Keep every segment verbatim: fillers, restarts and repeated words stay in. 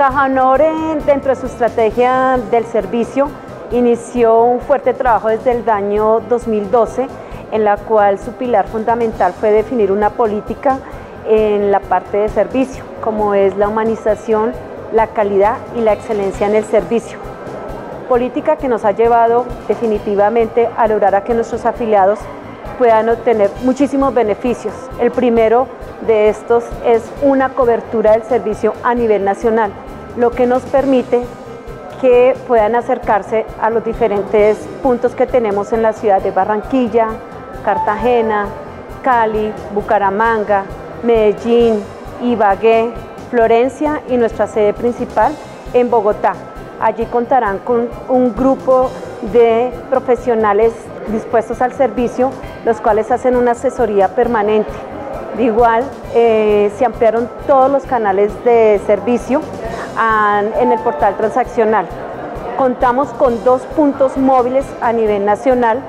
Caja Honor, dentro de su estrategia del servicio, inició un fuerte trabajo desde el año dos mil doce, en la cual su pilar fundamental fue definir una política en la parte de servicio, como es la humanización, la calidad y la excelencia en el servicio. Política que nos ha llevado definitivamente a lograr a que nuestros afiliados puedan obtener muchísimos beneficios. El primero de estos es una cobertura del servicio a nivel nacional, lo que nos permite que puedan acercarse a los diferentes puntos que tenemos en la ciudad de Barranquilla, Cartagena, Cali, Bucaramanga, Medellín, Ibagué, Florencia y nuestra sede principal en Bogotá. Allí contarán con un grupo de profesionales dispuestos al servicio, los cuales hacen una asesoría permanente. De igual, eh, se ampliaron todos los canales de servicio a, en el portal transaccional. Contamos con dos puntos móviles a nivel nacional,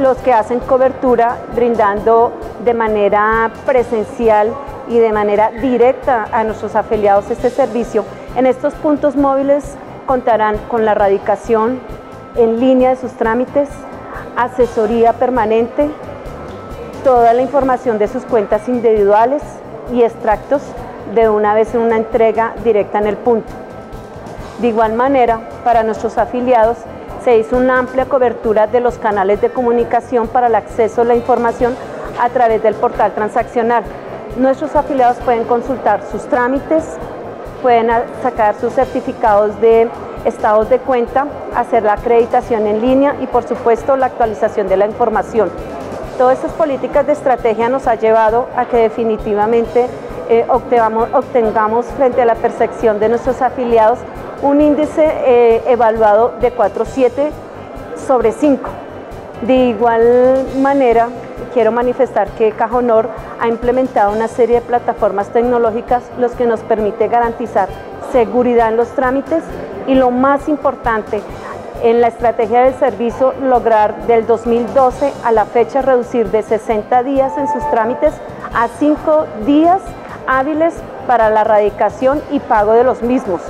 los que hacen cobertura, brindando de manera presencial y de manera directa a nuestros afiliados este servicio. En estos puntos móviles contarán con la radicación en línea de sus trámites, asesoría permanente, toda la información de sus cuentas individuales y extractos de una vez en una entrega directa en el punto. De igual manera, para nuestros afiliados se hizo una amplia cobertura de los canales de comunicación para el acceso a la información a través del portal transaccional. Nuestros afiliados pueden consultar sus trámites, pueden sacar sus certificados de estados de cuenta, hacer la acreditación en línea y, por supuesto, la actualización de la información. Todas estas políticas de estrategia nos ha llevado a que definitivamente eh, obtengamos, obtengamos frente a la percepción de nuestros afiliados un índice eh, evaluado de cuatro punto siete sobre cinco. De igual manera, quiero manifestar que Caja Honor ha implementado una serie de plataformas tecnológicas, los que nos permite garantizar seguridad en los trámites y, lo más importante, en la estrategia del servicio, lograr del dos mil doce a la fecha reducir de sesenta días en sus trámites a cinco días hábiles para la radicación y pago de los mismos.